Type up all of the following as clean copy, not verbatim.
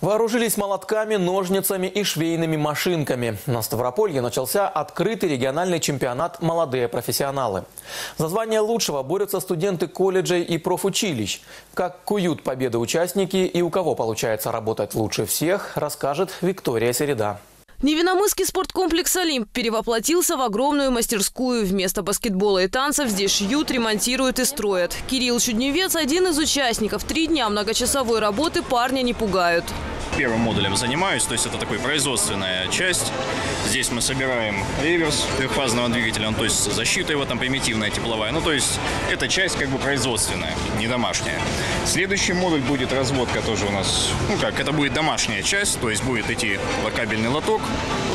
Вооружились молотками, ножницами и швейными машинками. На Ставрополье начался открытый региональный чемпионат «Молодые профессионалы». За звание лучшего борются студенты колледжей и профучилищ. Как куют победы участники и у кого получается работать лучше всех, расскажет Виктория Середа. Невинномысский спорткомплекс «Олимп» перевоплотился в огромную мастерскую. Вместо баскетбола и танцев здесь шьют, ремонтируют и строят. Кирилл Чудневец – один из участников. 3 дня многочасовой работы парня не пугают. Первым модулем занимаюсь, то есть это такая производственная часть. Здесь мы собираем реверс трехфазного двигателя, то есть защита его там примитивная, тепловая. Ну, то есть эта часть как бы производственная, не домашняя. Следующий модуль будет разводка тоже у нас, ну как, это будет домашняя часть, то есть будет идти кабельный лоток,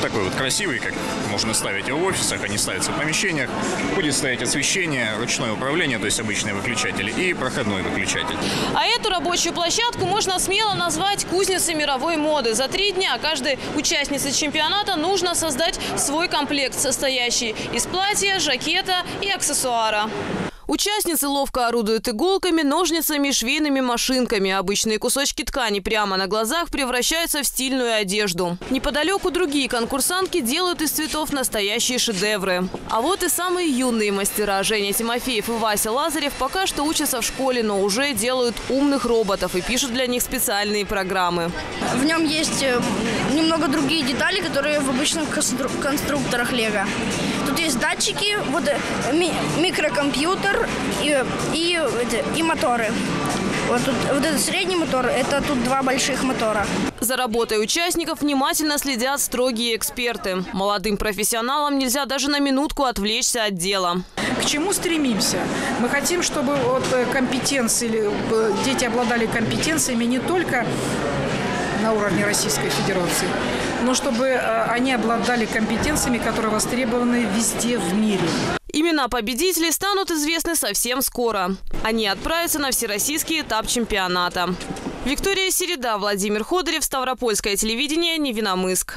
такой вот красивый, как можно ставить его в офисах, они ставятся в помещениях. Будет стоять освещение, ручное управление, то есть обычные выключатели и проходной выключатель. А эту рабочую площадку можно смело назвать кузницей мировой моды. За 3 дня каждой участнице чемпионата нужно создать свой комплект, состоящий из платья, жакета и аксессуара. Участницы ловко орудуют иголками, ножницами, швейными машинками. Обычные кусочки ткани прямо на глазах превращаются в стильную одежду. Неподалеку другие конкурсантки делают из цветов настоящие шедевры. А вот и самые юные мастера. Женя Тимофеев и Вася Лазарев пока что учатся в школе, но уже делают умных роботов и пишут для них специальные программы. В нем есть немного другие детали, которые в обычных конструкторах Лего. Тут есть датчики, вот микрокомпьютер. И моторы. Вот этот средний мотор, это тут 2 больших мотора. За работой участников внимательно следят строгие эксперты. Молодым профессионалам нельзя даже на минутку отвлечься от дела. К чему стремимся? Мы хотим, чтобы вот компетенции, дети обладали компетенциями не только на уровне Российской Федерации, но чтобы они обладали компетенциями, которые востребованы везде в мире. Имена победителей станут известны совсем скоро. Они отправятся на всероссийский этап чемпионата. Виктория Середа, Владимир Ходырев, Ставропольское телевидение, Невинномысск.